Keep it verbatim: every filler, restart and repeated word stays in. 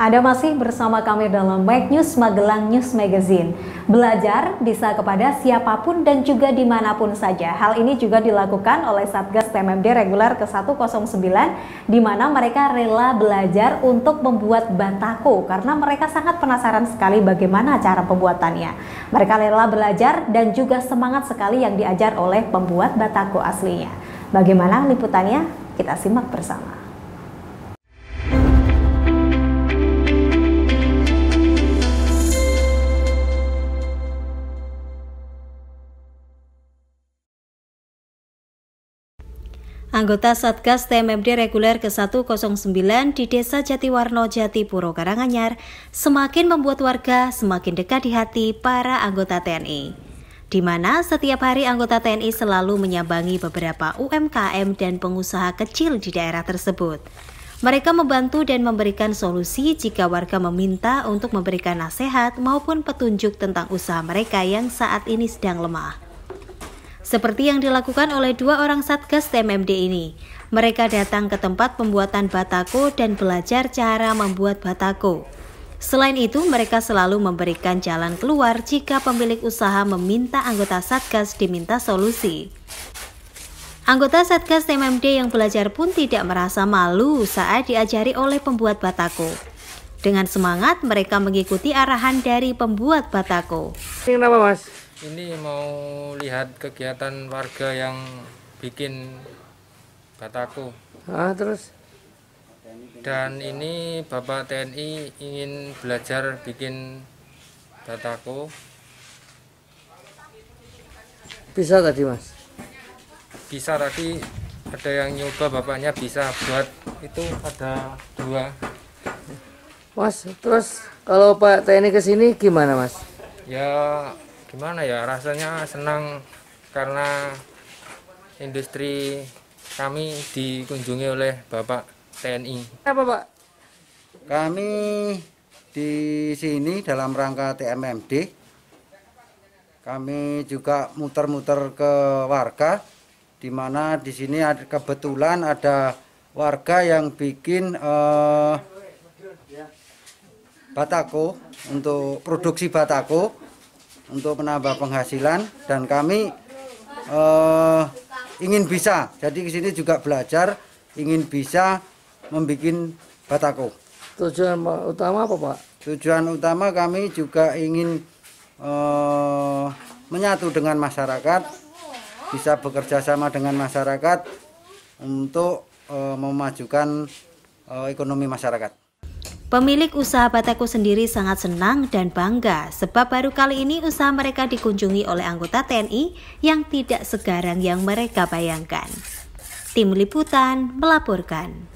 Anda masih bersama kami dalam Magelang News Magelang News Magazine. Belajar bisa kepada siapapun dan juga dimanapun saja. Hal ini juga dilakukan oleh Satgas T M M D Regular ke seratus sembilan, di mana mereka rela belajar untuk membuat batako karena mereka sangat penasaran sekali bagaimana cara pembuatannya. Mereka rela belajar dan juga semangat sekali yang diajar oleh pembuat batako aslinya. Bagaimana liputannya? Kita simak bersama. Anggota Satgas T M M D Reguler ke seratus sembilan di Desa Jatiwarno, Jatipuro, Karanganyar, semakin membuat warga semakin dekat di hati para anggota T N I. Di mana setiap hari anggota T N I selalu menyambangi beberapa U M K M dan pengusaha kecil di daerah tersebut. Mereka membantu dan memberikan solusi jika warga meminta untuk memberikan nasihat maupun petunjuk tentang usaha mereka yang saat ini sedang lemah. Seperti yang dilakukan oleh dua orang Satgas T M M D ini, mereka datang ke tempat pembuatan batako dan belajar cara membuat batako. Selain itu, mereka selalu memberikan jalan keluar jika pemilik usaha meminta anggota Satgas diminta solusi. Anggota Satgas T M M D yang belajar pun tidak merasa malu saat diajari oleh pembuat batako. Dengan semangat, mereka mengikuti arahan dari pembuat batako. Ini kenapa, Mas? Ini mau lihat kegiatan warga yang bikin batako. Ah, terus? Dan ini Bapak T N I ingin belajar bikin batako. Bisa tadi, Mas? Bisa tadi, ada yang nyoba bapaknya bisa buat. Itu ada dua. Mas, terus kalau Pak T N I ke sini gimana, Mas? Ya, gimana ya, rasanya senang karena industri kami dikunjungi oleh Bapak T N I. Apa, Pak? Kami di sini dalam rangka T M M D. Kami juga muter-muter ke warga, di mana di sini ada, kebetulan ada warga yang bikin eh, batako, untuk produksi batako, untuk menambah penghasilan, dan kami eh, ingin bisa, jadi ke sini juga belajar, ingin bisa membuat batako. Tujuan utama apa, Pak? Tujuan utama kami juga ingin eh, menyatu dengan masyarakat, bisa bekerja sama dengan masyarakat untuk eh, memajukan eh, ekonomi masyarakat. Pemilik usaha batako sendiri sangat senang dan bangga sebab baru kali ini usaha mereka dikunjungi oleh anggota T N I yang tidak segarang yang mereka bayangkan. Tim Liputan melaporkan.